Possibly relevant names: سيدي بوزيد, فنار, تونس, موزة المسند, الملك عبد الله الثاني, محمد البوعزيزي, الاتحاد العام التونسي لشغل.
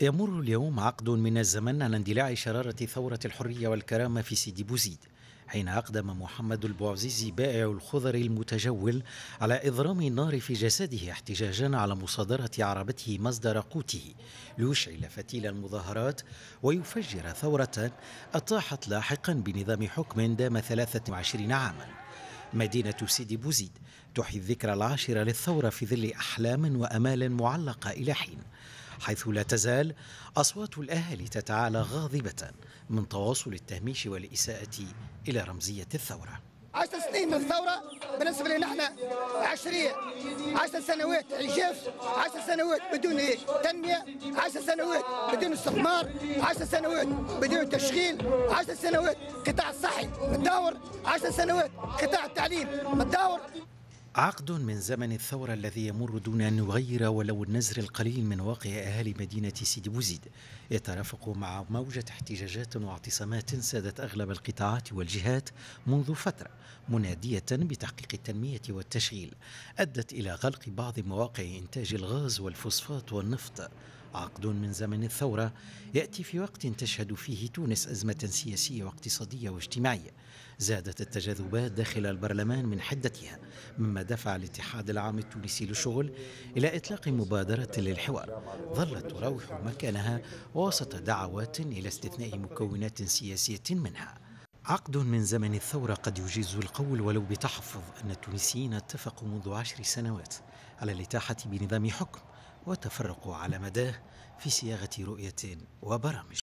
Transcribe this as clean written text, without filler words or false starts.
يمر اليوم عقد من الزمن على اندلاع شرارة ثورة الحرية والكرامة في سيدي بوزيد، حين أقدم محمد البوعزيزي بائع الخضر المتجول على إضرام النار في جسده احتجاجا على مصادرة عربته مصدر قوته، ليشعل فتيل المظاهرات ويفجر ثورة أطاحت لاحقا بنظام حكم دام 23 عاما. مدينة سيدي بوزيد تحيي الذكرى العاشرة للثورة في ظل أحلام وأمال معلقة إلى حين، حيث لا تزال أصوات الأهالي تتعالى غاضبة من تواصل التهميش والإساءة إلى رمزية الثورة. 10 سنين من الثورة بالنسبة لنا احنا 10 سنوات عجاف، 10 سنوات بدون تنمية، 10 سنوات بدون استثمار، 10 سنوات بدون تشغيل، 10 سنوات قطاع الصحي متدهور، 10 سنوات قطاع التعليم متدهور. عقد من زمن الثورة الذي يمر دون أن يغير ولو النزر القليل من واقع أهالي مدينة سيدي بوزيد، يترافق مع موجة احتجاجات واعتصامات سادت أغلب القطاعات والجهات منذ فترة، منادية بتحقيق التنمية والتشغيل، أدت إلى غلق بعض مواقع إنتاج الغاز والفوسفات والنفط. عقد من زمن الثورة يأتي في وقت تشهد فيه تونس أزمة سياسية واقتصادية واجتماعية، زادت التجاذبات داخل البرلمان من حدتها، مما دفع الاتحاد العام التونسي لشغل إلى إطلاق مبادرة للحوار ظلت تراوح مكانها وسط دعوات إلى استثناء مكونات سياسية منها. عقد من زمن الثورة قد يجيز القول ولو بتحفظ أن التونسيين اتفقوا منذ 10 سنوات على الإتاحة بنظام حكم وتفرقوا على مداه في صياغة رؤية وبرامج.